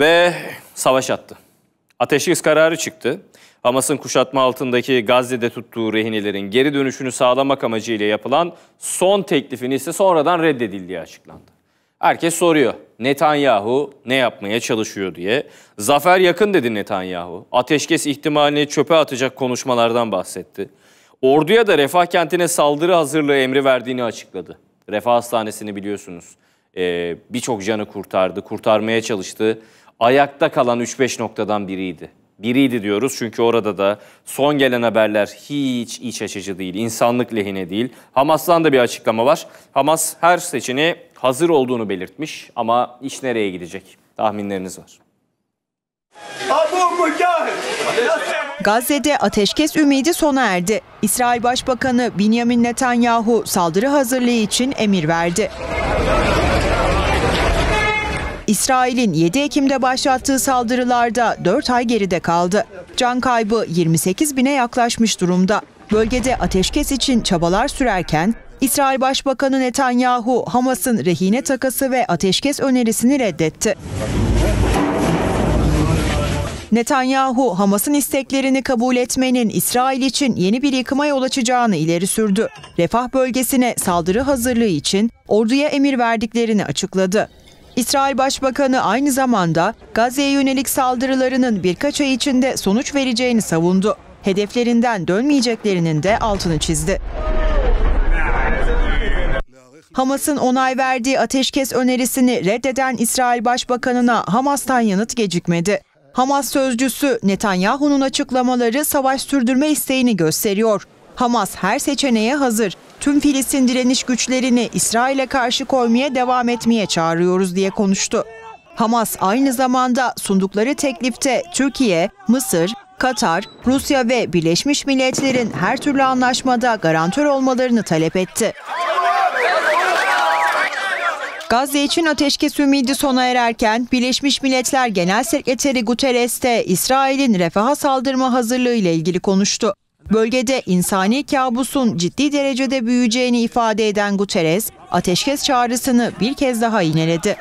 ve savaş attı. Ateşkes kararı çıktı. Hamas'ın kuşatma altındaki Gazze'de tuttuğu rehinelerin geri dönüşünü sağlamak amacıyla yapılan son teklifini ise sonradan reddedildiği açıklandı. Herkes soruyor, Netanyahu ne yapmaya çalışıyor diye. Zafer yakın dedi Netanyahu. Ateşkes ihtimalini çöpe atacak konuşmalardan bahsetti. Orduya da Refah kentine saldırı hazırlığı emri verdiğini açıkladı. Refah Hastanesi'ni biliyorsunuz. Birçok canı kurtardı, kurtarmaya çalıştı. Ayakta kalan 3-5 noktadan biriydi. Biriydi diyoruz çünkü orada da son gelen haberler hiç iç açıcı değil, insanlık lehine değil. Hamas'tan da bir açıklama var. Hamas her seçeneğe hazır olduğunu belirtmiş ama iş nereye gidecek? Tahminleriniz var. Gazze'de ateşkes ümidi sona erdi. İsrail Başbakanı Binyamin Netanyahu saldırı hazırlığı için emir verdi. İsrail'in 7 Ekim'de başlattığı saldırılarda 4 ay geride kaldı. Can kaybı 28 bine yaklaşmış durumda. Bölgede ateşkes için çabalar sürerken İsrail Başbakanı Netanyahu Hamas'ın rehine takası ve ateşkes önerisini reddetti. Netanyahu, Hamas'ın isteklerini kabul etmenin İsrail için yeni bir yıkıma yol açacağını ileri sürdü. Refah bölgesine saldırı hazırlığı için orduya emir verdiklerini açıkladı. İsrail Başbakanı aynı zamanda Gazze'ye yönelik saldırılarının birkaç ay içinde sonuç vereceğini savundu. Hedeflerinden dönmeyeceklerinin de altını çizdi. Hamas'ın onay verdiği ateşkes önerisini reddeden İsrail Başbakanı'na Hamas'tan yanıt gecikmedi. Hamas sözcüsü Netanyahu'nun açıklamaları savaş sürdürme isteğini gösteriyor. Hamas her seçeneğe hazır. Tüm Filistin direniş güçlerini İsrail'e karşı koymaya devam etmeye çağırıyoruz diye konuştu. Hamas aynı zamanda sundukları teklifte Türkiye, Mısır, Katar, Rusya ve Birleşmiş Milletler'in her türlü anlaşmada garantör olmalarını talep etti. Gazze için ateşkes ümidi sona ererken Birleşmiş Milletler Genel Sekreteri Guterres de İsrail'in refaha saldırma hazırlığı ile ilgili konuştu. Bölgede insani kabusun ciddi derecede büyüyeceğini ifade eden Guterres, ateşkes çağrısını bir kez daha ineledi.